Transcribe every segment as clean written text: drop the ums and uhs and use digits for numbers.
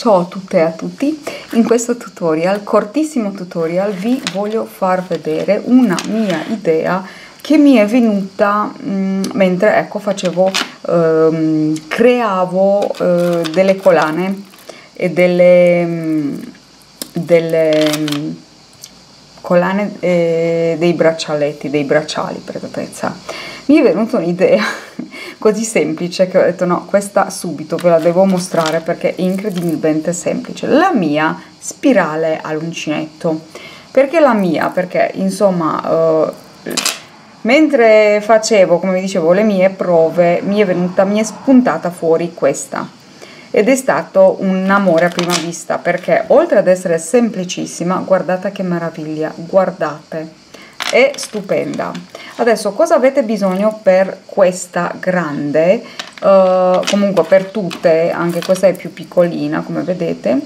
Ciao a tutte e a tutti, in questo tutorial, cortissimo tutorial, vi voglio far vedere una mia idea che mi è venuta mentre creavo delle collane e dei braccialetti, dei bracciali per esattezza. Mi è venuta un'idea così semplice che ho detto no, questa subito ve la devo mostrare perché è incredibilmente semplice. La mia spirale all'uncinetto. Perché la mia? Perché insomma mentre facevo, come vi dicevo, le mie prove, mi è spuntata fuori questa. Ed è stato un amore a prima vista, perché oltre ad essere semplicissima, guardate che meraviglia, guardate, è stupenda. Adesso cosa avete bisogno per questa grande, comunque per tutte, anche questa è più piccolina come vedete,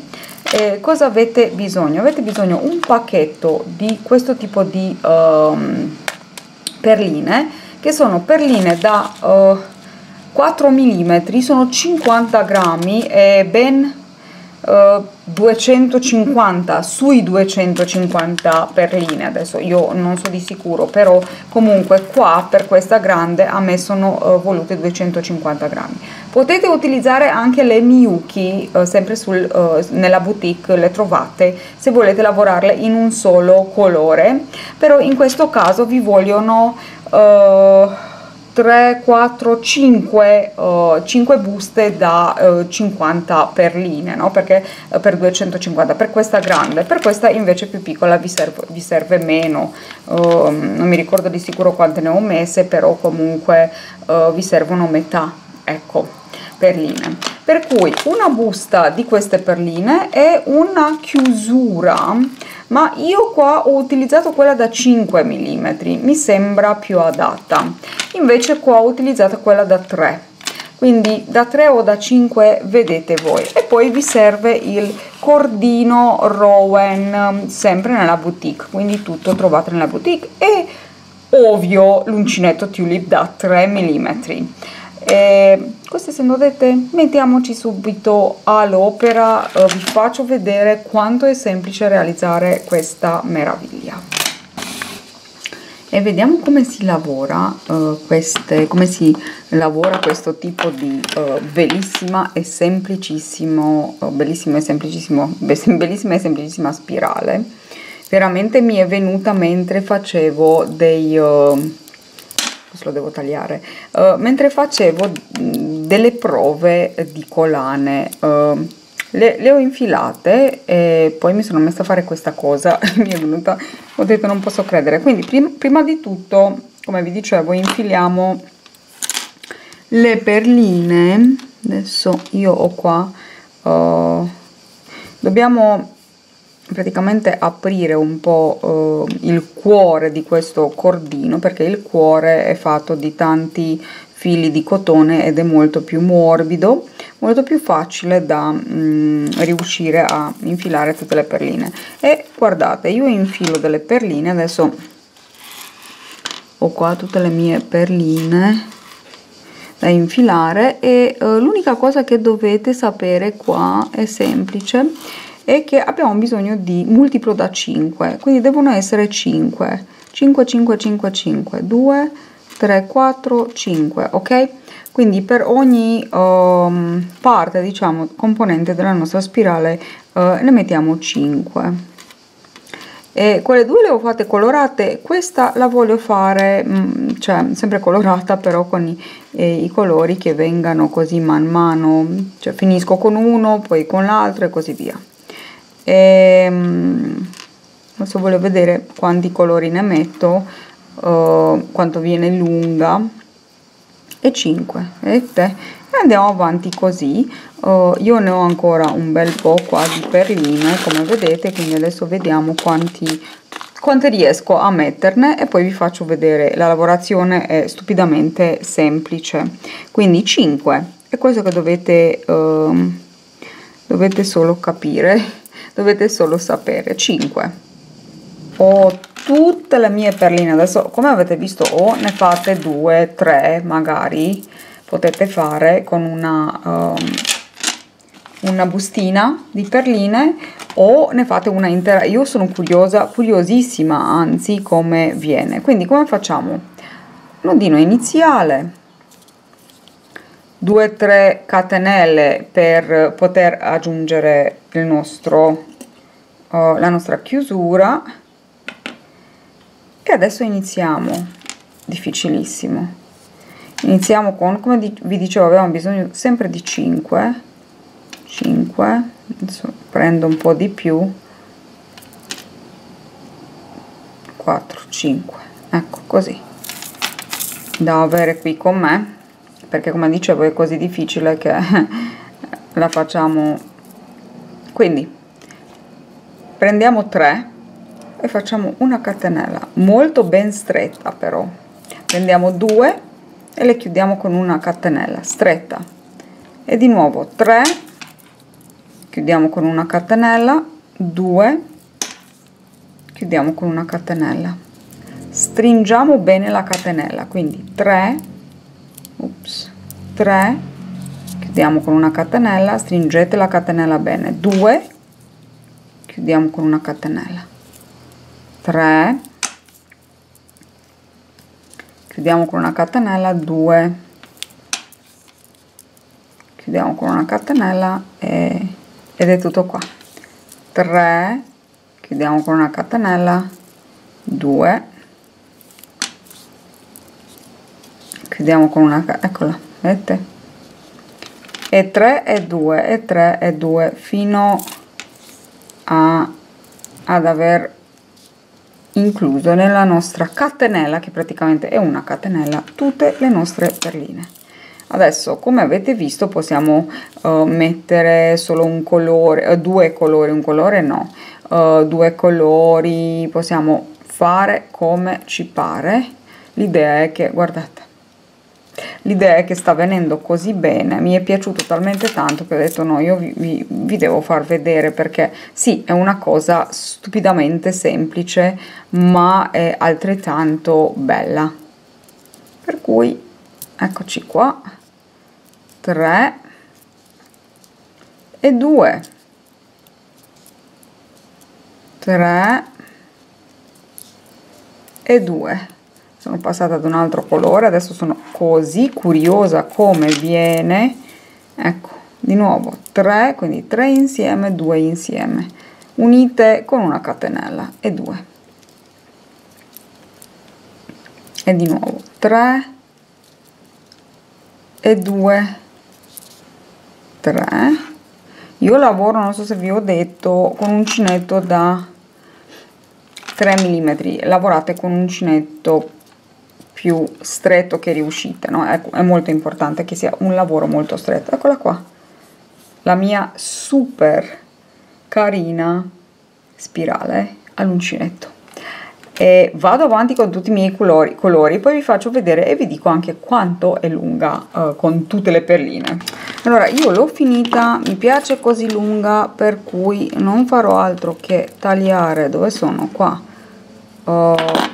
cosa avete bisogno? Avete bisogno un pacchetto di questo tipo di perline, che sono perline da 4 mm, sono 50 grammi e ben 250 sui 250 perline, adesso io non so di sicuro, però comunque qua per questa grande a me sono volute 250 grammi. Potete utilizzare anche le Miyuki, sempre nella boutique le trovate, se volete lavorarle in un solo colore, però in questo caso vi vogliono 3, 4, 5, 5 buste da 50 perline, no? Perché per 250, per questa grande, per questa invece più piccola vi serve meno, non mi ricordo di sicuro quante ne ho messe, però comunque vi servono metà, ecco, perline. Per cui una busta di queste perline e una chiusura, ma io qua ho utilizzato quella da 5 mm, mi sembra più adatta. Invece qua ho utilizzato quella da 3, quindi da 3 o da 5 vedete voi. E poi vi serve il cordino Rowan, sempre nella boutique, quindi tutto trovate nella boutique, e ovvio l'uncinetto Tulip da 3 mm. E queste, se non vedete, mettiamoci subito all'opera, vi faccio vedere quanto è semplice realizzare questa meraviglia. E vediamo come si lavora questo tipo di bellissima e semplicissimo bellissima e semplicissima spirale. Veramente mi è venuta mentre facevo dei questo lo devo tagliare, mentre facevo delle prove di collane. Le ho infilate e poi mi sono messa a fare questa cosa, mi è venuta, ho detto non posso credere. Quindi prima di tutto, come vi dicevo, infiliamo le perline. Adesso io ho qua, dobbiamo praticamente aprire un po' il cuore di questo cordino, perché il cuore è fatto di tanti fili di cotone ed è molto più morbido, molto più facile da riuscire a infilare tutte le perline. E guardate, io infilo delle perline, adesso ho qua tutte le mie perline da infilare, e l'unica cosa che dovete sapere qua è semplice, è che abbiamo bisogno di multiplo da 5, quindi devono essere 5, 5, 5, 5, 5, 2, 3, 4, 5, ok? Quindi per ogni parte, diciamo, componente della nostra spirale ne mettiamo 5. E quelle due le ho fatte colorate, questa la voglio fare cioè sempre colorata, però con i colori che vengano così man mano, cioè finisco con uno, poi con l'altro e così via. E adesso voglio vedere quanti colori ne metto, quanto viene lunga, e 5, vedete? E andiamo avanti così. Io ne ho ancora un bel po' qua di perline, come vedete, quindi adesso vediamo quante riesco a metterne e poi vi faccio vedere. La lavorazione è stupidamente semplice, quindi 5 è questo che dovete solo capire, dovete solo sapere. 5 ho tutte le mie perline. Adesso, come avete visto, o ne fate 2, 3, magari potete fare con una una bustina di perline o ne fate una intera. Io sono curiosissima anzi come viene, quindi come facciamo? Nodino iniziale, 2-3 catenelle per poter aggiungere il nostro la nostra chiusura, e adesso iniziamo. Difficilissimo, iniziamo con, come vi dicevo, avevamo bisogno sempre di 5. Adesso prendo un po' di più, 4 5, ecco, così da avere qui con me, perché come dicevo è così difficile che la facciamo. Quindi prendiamo 3 e facciamo una catenella molto ben stretta, però prendiamo 2 e le chiudiamo con una catenella stretta, e di nuovo 3, chiudiamo con una catenella, 2, chiudiamo con una catenella, stringiamo bene la catenella, quindi 3, chiudiamo con una catenella, stringete la catenella bene, 2, chiudiamo con una catenella, 3, chiudiamo con una catenella, 2, chiudiamo con una catenella, ed è tutto qua. 3, chiudiamo con una catenella, 2, chiudiamo con una, eccola, vedete, e 3 e 2 e 3 e 2 fino ad aver incluso nella nostra catenella, che praticamente è una catenella, tutte le nostre perline. Adesso, come avete visto, possiamo mettere solo un colore, due colori, possiamo fare come ci pare. L'idea è che, guardate, l'idea è che sta venendo così bene, mi è piaciuto talmente tanto che ho detto no, io vi devo far vedere, perché sì, è una cosa stupidamente semplice, ma è altrettanto bella. Per cui eccoci qua, 3 e 2, 3 e 2. Sono passata ad un altro colore, adesso sono così curiosa come viene, ecco, di nuovo 3, quindi 3 insieme, 2 insieme, unite con una catenella, e 2, e di nuovo 3 e 2, 3. Io lavoro, non so se vi ho detto, con uncinetto da 3 mm, lavorate con un uncinetto più stretto che riuscite, no? Ecco, è molto importante che sia un lavoro molto stretto. Eccola qua, la mia super carina spirale all'uncinetto, e vado avanti con tutti i miei colori, poi vi faccio vedere e vi dico anche quanto è lunga con tutte le perline. Allora, io l'ho finita, mi piace così lunga, per cui non farò altro che tagliare. Dove sono? Qua.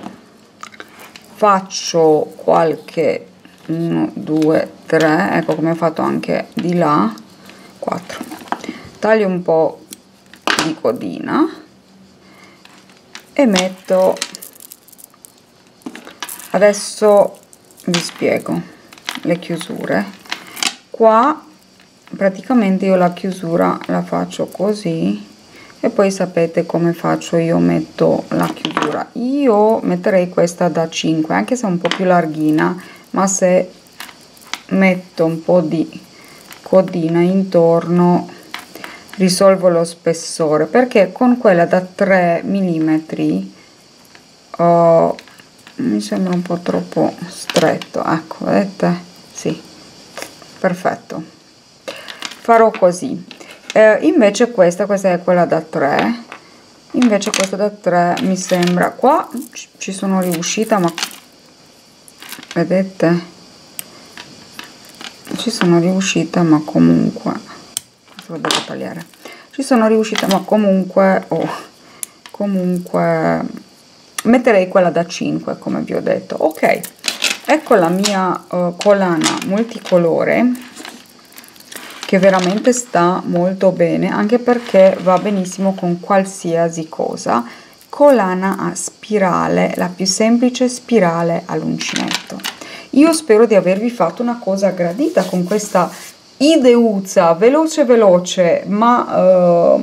Faccio qualche 1, 2, 3, ecco, come ho fatto anche di là, 4. Taglio un po' di codina e metto. Adesso vi spiego le chiusure. Qua praticamente io la chiusura la faccio così, e poi sapete come faccio io, metto la chiusura. Io metterei questa da 5, anche se è un po' più larghina, ma se metto un po' di codina intorno risolvo lo spessore, perché con quella da 3 mm mi sembra un po' troppo stretto, ecco, vedete? Sì, perfetto, farò così. Invece questa è quella da 3, invece questa da 3 mi sembra, qua ci sono riuscita, ma vedete, ci sono riuscita, ma comunque lo devo tagliare. Ci sono riuscita, ma comunque comunque metterei quella da 5, come vi ho detto. Ok, ecco la mia collana multicolore, che veramente sta molto bene, anche perché va benissimo con qualsiasi cosa. Collana a spirale, la più semplice spirale all'uncinetto. Io spero di avervi fatto una cosa gradita con questa ideuzza veloce veloce, ma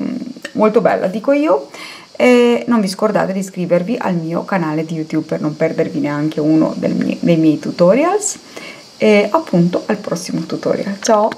molto bella, dico io. E non vi scordate di iscrivervi al mio canale di YouTube per non perdervi neanche uno dei miei tutorials, e appunto al prossimo tutorial. Ciao!